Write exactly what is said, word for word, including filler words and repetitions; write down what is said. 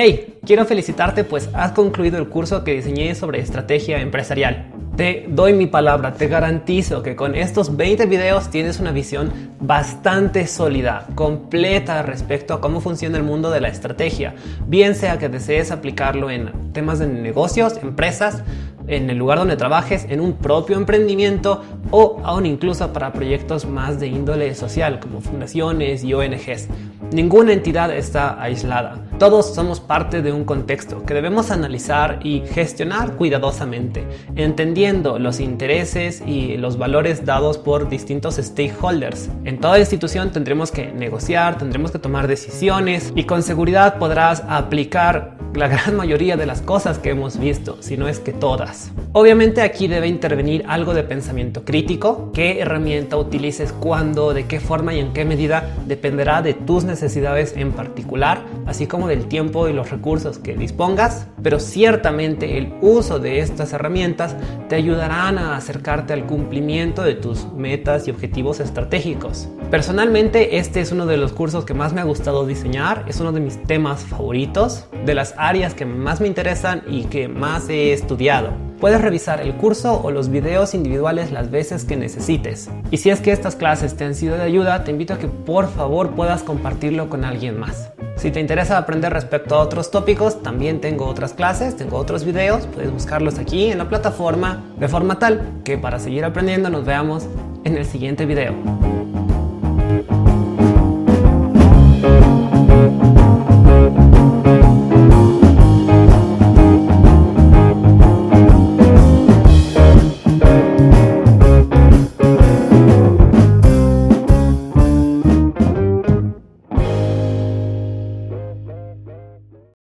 Hey, quiero felicitarte, pues has concluido el curso que diseñé sobre estrategia empresarial. Te doy mi palabra, te garantizo que con estos veinte videos tienes una visión bastante sólida, completa respecto a cómo funciona el mundo de la estrategia, bien sea que desees aplicarlo en temas de negocios, empresas, en el lugar donde trabajes, en un propio emprendimiento o aún incluso para proyectos más de índole social como fundaciones y O N Ges. Ninguna entidad está aislada. Todos somos parte de un contexto que debemos analizar y gestionar cuidadosamente, entendiendo los intereses y los valores dados por distintos stakeholders. En toda institución tendremos que negociar, tendremos que tomar decisiones y con seguridad podrás aplicar la gran mayoría de las cosas que hemos visto, si no es que todas. Obviamente aquí debe intervenir algo de pensamiento crítico, qué herramienta utilices, cuándo, de qué forma y en qué medida dependerá de tus necesidades en particular, así como del tiempo y los recursos que dispongas, pero ciertamente el uso de estas herramientas te ayudarán a acercarte al cumplimiento de tus metas y objetivos estratégicos. Personalmente, este es uno de los cursos que más me ha gustado diseñar, es uno de mis temas favoritos, de las áreas que más me interesan y que más he estudiado. Puedes revisar el curso o los videos individuales las veces que necesites. Y si es que estas clases te han sido de ayuda, te invito a que por favor puedas compartirlo con alguien más. Si te interesa aprender respecto a otros tópicos, también tengo otras clases, tengo otros videos, puedes buscarlos aquí en la plataforma, de forma tal que para seguir aprendiendo nos veamos en el siguiente video.